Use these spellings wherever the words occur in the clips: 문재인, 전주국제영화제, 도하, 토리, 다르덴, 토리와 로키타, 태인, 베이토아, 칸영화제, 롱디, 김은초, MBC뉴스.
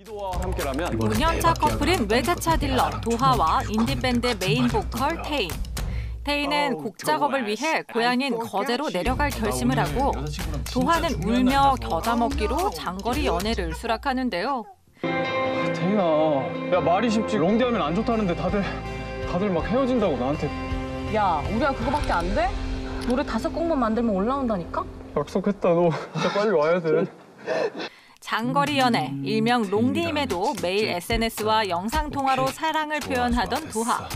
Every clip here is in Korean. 이도와 함께라면 운영자 커플인 외제차 딜러 도하와 인디밴드 메인 보컬 테인. 테인은 곡 작업을 위해 고향인 거제로 내려갈 결심을 하고 도하는 울며 겨자 먹기로 장거리 연애를 수락하는데요. 테인아, 야 말이 쉽지 롱디 하면 안 좋다는데 다들 막 헤어진다고 나한테. 야, 우리야 그거밖에 안 돼? 노래 5곡만 만들면 올라온다니까? 약속했다, 너 진짜 빨리 와야 돼. 장거리 연애, 일명 롱디임에도 매일 SNS와 영상통화로 사랑을 표현하던 도하.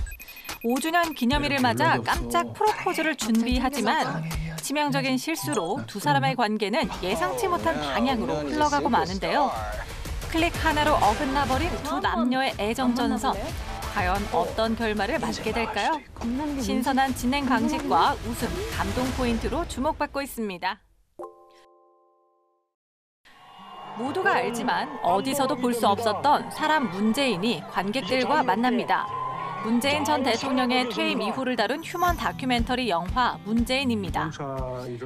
5주년 기념일을 맞아 깜짝 프로포즈를 준비하지만 치명적인 실수로 두 사람의 관계는 예상치 못한 방향으로 흘러가고 마는데요. 클릭 하나로 어긋나버린 두 남녀의 애정전선. 과연 어떤 결말을 맞게 될까요? 신선한 진행 방식과 웃음, 감동 포인트로 주목받고 있습니다. 모두가 알지만 어디서도 볼 수 없었던 사람 문재인이 관객들과 만납니다. 문재인 전 대통령의 퇴임 이후를 다룬 휴먼 다큐멘터리 영화 문재인입니다.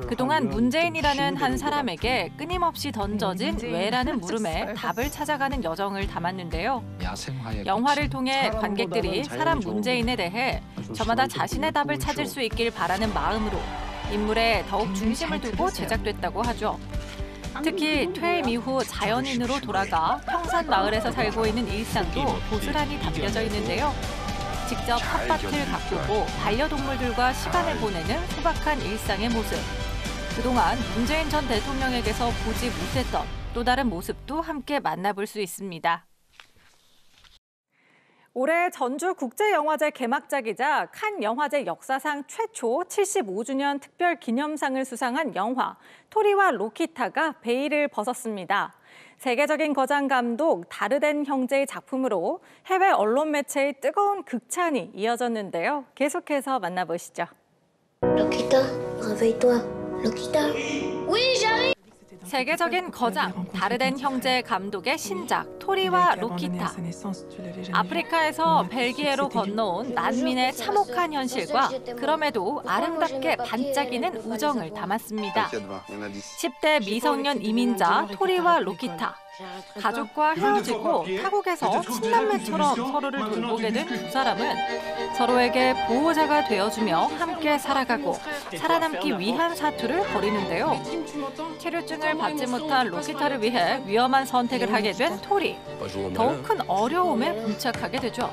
그동안 문재인이라는 한 사람에게 끊임없이 던져진 왜라는 물음에 답을 찾아가는 여정을 담았는데요. 영화를 통해 관객들이 사람 문재인에 대해 저마다 자신의 답을 찾을 수 있길 바라는 마음으로 인물에 더욱 중심을 두고 제작됐다고 하죠. 특히 퇴임 이후 자연인으로 돌아가 평산 마을에서 살고 있는 일상도 고스란히 담겨져 있는데요. 직접 텃밭을 가꾸고 반려동물들과 시간을 보내는 소박한 일상의 모습. 그동안 문재인 전 대통령에게서 보지 못했던 또 다른 모습도 함께 만나볼 수 있습니다. 올해 전주국제영화제 개막작이자 칸영화제 역사상 최초 75주년 특별기념상을 수상한 영화 토리와 로키타가 베일을 벗었습니다. 세계적인 거장 감독 다르덴 형제의 작품으로 해외 언론 매체의 뜨거운 극찬이 이어졌는데요. 계속해서 만나보시죠. 로키타, 베이토아, 로키타. 세계적인 거장 다르덴 형제 감독의 신작 토리와 로키타. 아프리카에서 벨기에로 건너온 난민의 참혹한 현실과 그럼에도 아름답게 반짝이는 우정을 담았습니다. 10대 미성년 이민자 토리와 로키타. 가족과 헤어지고 타국에서 친남매처럼 서로를 돌보게 된 두 사람은 서로에게 보호자가 되어주며 함께 살아가고 살아남기 위한 사투를 벌이는데요. 치료증을 받지 못한 로키타를 위해 위험한 선택을 하게 된 토리. 더욱 큰 어려움에 봉착하게 되죠.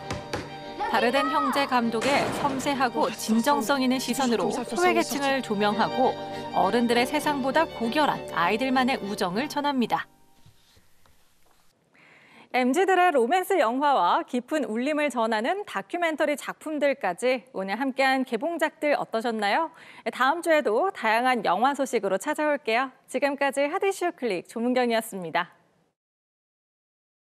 다르덴 형제 감독의 섬세하고 진정성 있는 시선으로 소외계층을 조명하고 어른들의 세상보다 고결한 아이들만의 우정을 전합니다. MZ들의 로맨스 영화와 깊은 울림을 전하는 다큐멘터리 작품들까지 오늘 함께한 개봉작들 어떠셨나요? 다음 주에도 다양한 영화 소식으로 찾아올게요. 지금까지 핫이슈 클릭 조문경이었습니다.